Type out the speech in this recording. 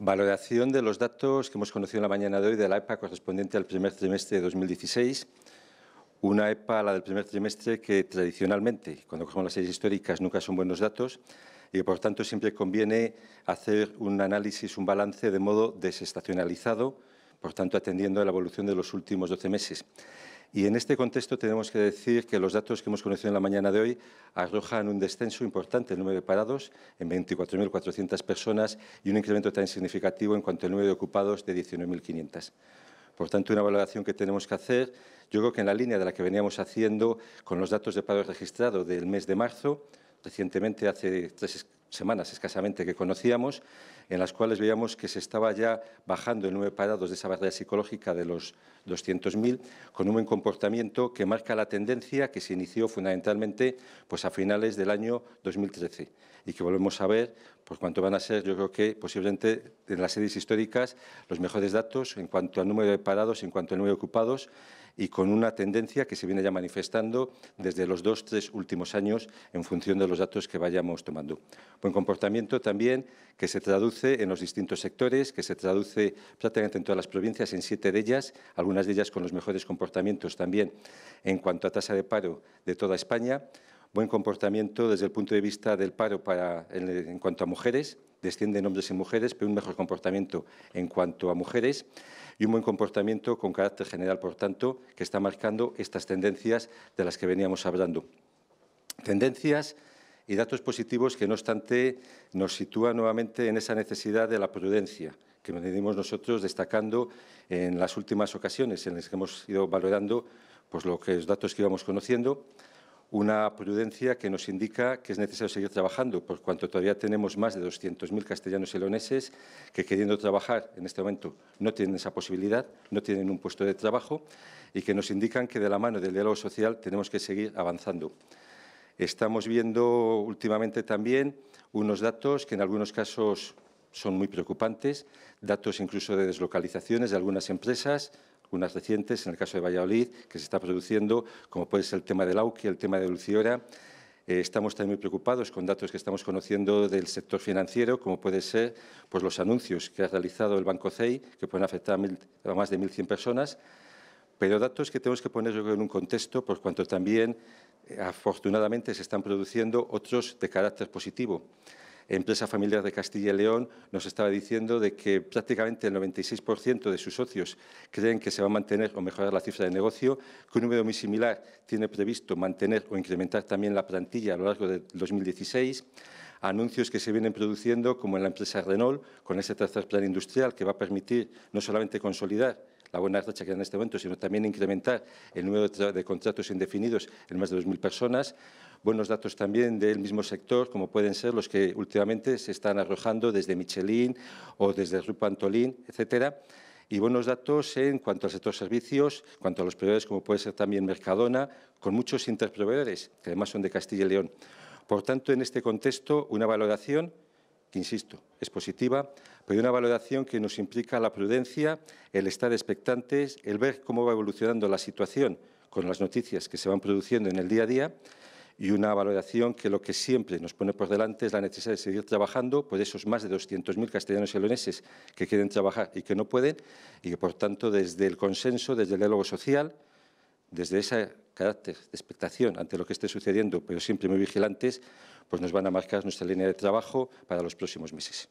Valoración de los datos que hemos conocido en la mañana de hoy de la EPA correspondiente al primer trimestre de 2016. Una EPA, la del primer trimestre, que tradicionalmente, cuando cogemos las series históricas, nunca son buenos datos y, por tanto, siempre conviene hacer un análisis, un balance de modo desestacionalizado, por tanto, atendiendo a la evolución de los últimos 12 meses. Y en este contexto tenemos que decir que los datos que hemos conocido en la mañana de hoy arrojan un descenso importante en el número de parados, en 24.400 personas, y un incremento tan significativo en cuanto al número de ocupados de 19.500. Por tanto, una valoración que tenemos que hacer, yo creo que en la línea de la que veníamos haciendo con los datos de paro registrado del mes de marzo, recientemente, hace 3 semanas escasamente que conocíamos, en las cuales veíamos que se estaba ya bajando el número de parados de esa barrera psicológica de los 200.000, con un buen comportamiento que marca la tendencia que se inició fundamentalmente pues, a finales del año 2013 y que volvemos a ver por cuánto van a ser, yo creo que posiblemente en las series históricas, los mejores datos en cuanto al número de parados, en cuanto al número de ocupados, y con una tendencia que se viene ya manifestando desde los 2 o 3 últimos años en función de los datos que vayamos tomando. Buen comportamiento también que se traduce en los distintos sectores, que se traduce prácticamente en todas las provincias, en 7 de ellas, algunas de ellas con los mejores comportamientos también en cuanto a tasa de paro de toda España. Buen comportamiento desde el punto de vista del paro en cuanto a mujeres, descienden hombres y mujeres, pero un mejor comportamiento en cuanto a mujeres. Y un buen comportamiento con carácter general, por tanto, que está marcando estas tendencias de las que veníamos hablando. Tendencias y datos positivos que, no obstante, nos sitúan nuevamente en esa necesidad de la prudencia, que venimos nosotros destacando en las últimas ocasiones en las que hemos ido valorando pues, los datos que íbamos conociendo. Una prudencia que nos indica que es necesario seguir trabajando, por cuanto todavía tenemos más de 200.000 castellanos y leoneses que queriendo trabajar en este momento no tienen esa posibilidad, no tienen un puesto de trabajo y que nos indican que de la mano del diálogo social tenemos que seguir avanzando. Estamos viendo últimamente también unos datos que en algunos casos son muy preocupantes, datos incluso de deslocalizaciones de algunas empresas, unas recientes, en el caso de Valladolid, que se está produciendo, como puede ser el tema de Lauki, el tema de Dulciora. Estamos también muy preocupados con datos que estamos conociendo del sector financiero, como puede ser pues, los anuncios que ha realizado el Banco CEI, que pueden afectar a más de 1.100 personas, pero datos que tenemos que poner yo creo, en un contexto, por cuanto también, afortunadamente, se están produciendo otros de carácter positivo. Empresa Familiar de Castilla y León nos estaba diciendo de que prácticamente el 96% de sus socios creen que se va a mantener o mejorar la cifra de negocio, que un número muy similar tiene previsto mantener o incrementar también la plantilla a lo largo de 2016. Anuncios que se vienen produciendo, como en la empresa Renault, con ese tercer plan industrial que va a permitir no solamente consolidar la buena racha que hay en este momento, sino también incrementar el número de contratos indefinidos en más de 2.000 personas. Buenos datos también del mismo sector, como pueden ser los que últimamente se están arrojando desde Michelin o desde Grupo Antolín, etcétera. Y buenos datos en cuanto al sector servicios, en cuanto a los proveedores, como puede ser también Mercadona, con muchos interproveedores, que además son de Castilla y León. Por tanto, en este contexto, una valoración que, insisto, es positiva, pero una valoración que nos implica la prudencia, el estar expectantes, el ver cómo va evolucionando la situación con las noticias que se van produciendo en el día a día y una valoración que lo que siempre nos pone por delante es la necesidad de seguir trabajando por esos más de 200.000 castellanos y leoneses que quieren trabajar y que no pueden y que, por tanto, desde el consenso, desde el diálogo social, desde ese carácter de expectación ante lo que esté sucediendo, pero siempre muy vigilantes, pues nos van a marcar nuestra línea de trabajo para los próximos meses.